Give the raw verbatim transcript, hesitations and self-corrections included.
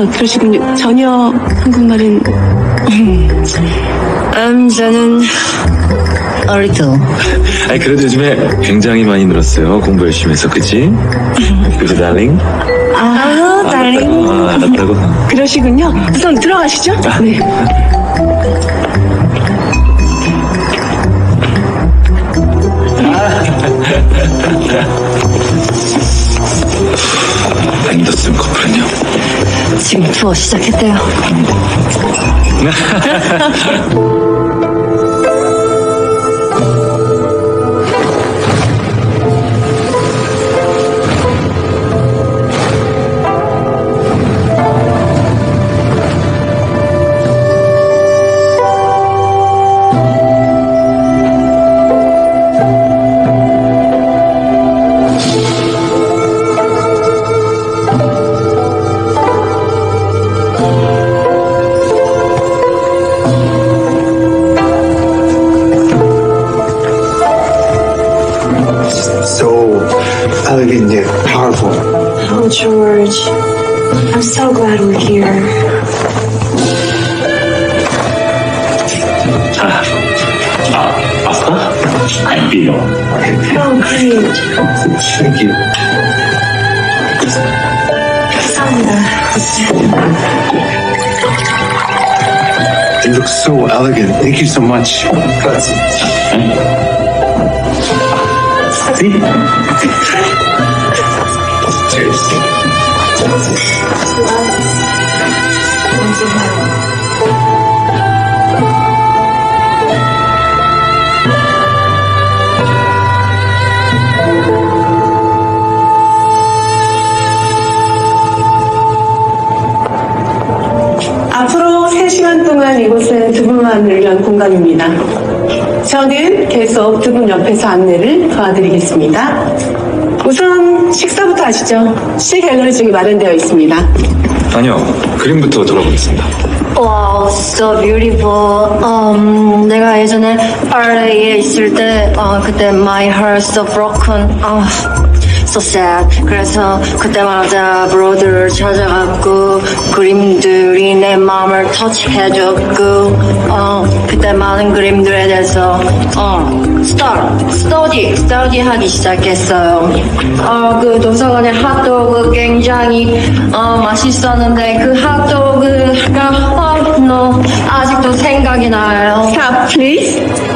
아, 그러시군요. 전혀 한국말은... 음, 저는... A little. 아니, 그래도 요즘에 굉장히 많이 늘었어요. 공부 열심히 해서, 그치? 그치, 달링? 아, 달링. 아, 알았다고? 그러시군요. 우선 들어가시죠. 네. 앤더슨 커플은요? 지금 투어 시작했대요. Elegant yet powerful. Oh, George. I'm so glad we're here. Ah, ah, pasta? I feel. Oh, great. Thank you. Sandra. It looks so elegant. Thank you so much. See? Cheers. 앞으로 세 시간 동안 이곳은 두 분만을 위한 공간입니다. 저는 계속 두 분 옆에서 안내를 도와드리겠습니다. 우선 식사부터 하시죠. C 갤러리 쪽이 마련되어 있습니다. 아니요, 그림부터 돌아보겠습니다. 와우, wow, so beautiful. Um, 내가 예전에 알에이에 있을 때 어, 그때 my heart so broken. 아, so sad. 그래서 그때마다 브로드를 찾아갔고 그림들이 내 마음을 터치해줬고 어, 그때 많은 그림들에 대해서 어, 스터디, 스터디, 스터디 하기 시작했어요. 어, 그 도서관의 핫도그 굉장히 어, 맛있었는데 그 핫도그가 어, no, 아직도 생각이 나요. Stop, please.